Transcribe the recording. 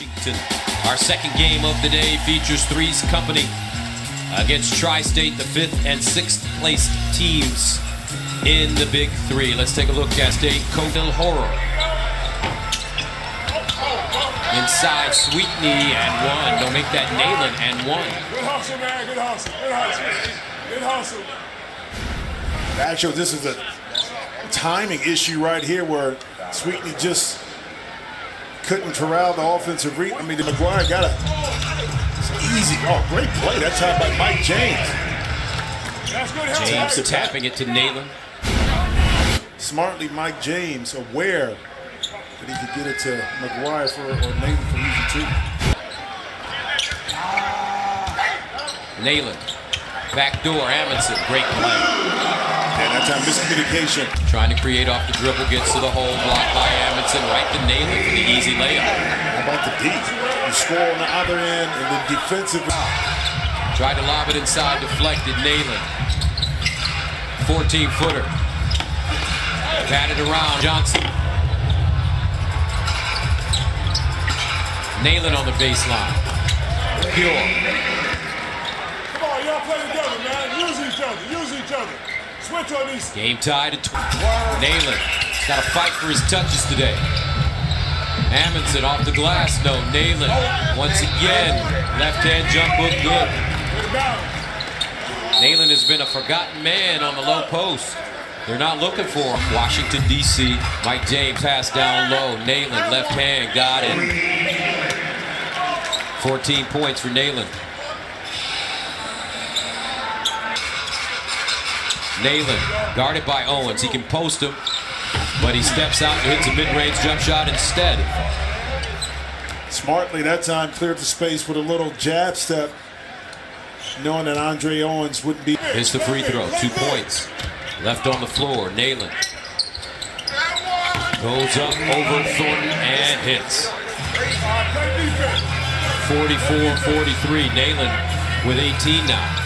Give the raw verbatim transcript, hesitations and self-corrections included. Washington. Our second game of the day features Three's Company against Tri-State, the fifth and sixth placed teams in the Big Three. Let's take a look at state Cordel Horror. Inside, Sweetney and one. Don't make that Nailon and one. Good hustle, man. Good hustle. Good hustle. Good hustle. Actually, this is a timing issue right here where Sweetney just couldn't corral the offensive read. I mean, the Maguire got it. It's easy. Oh, great play. That's how by Mike James. James tapping it to Naylor. Smartly, Mike James aware that he could get it to Maguire for or Naylor for easy two. Naylor, back door, Amundsen, great play. And that time, miscommunication. Trying to create off the dribble, gets to the hole, blocked by Amundsen, right to Naylor for the easy layup. How about the deep? You score on the other end, and then defensive. Tried to lob it inside, deflected, Naylor. fourteen footer. Batted around, Johnson. Naylor on the baseline. Pure. Come on, y'all play together, man. Use each other, use each other. Switch on these. Game tied at twenty. Naylor got to fight for his touches today. Amundsen off the glass. No, Naylor once again. Left-hand jump hook good. Naylor has been a forgotten man on the low post. They're not looking for him. Washington, D C. Mike James pass down low. Naylor left hand got it. fourteen points for Naylor. Naylor, guarded by Owens. He can post him, but he steps out and hits a mid-range jump shot instead. Smartly that time, cleared the space with a little jab step, knowing that Andre Owens wouldn't be. It's the free throw, two points. Left on the floor, Naylor. Goes up over Thornton and hits. forty-four forty-three, Naylor with eighteen now.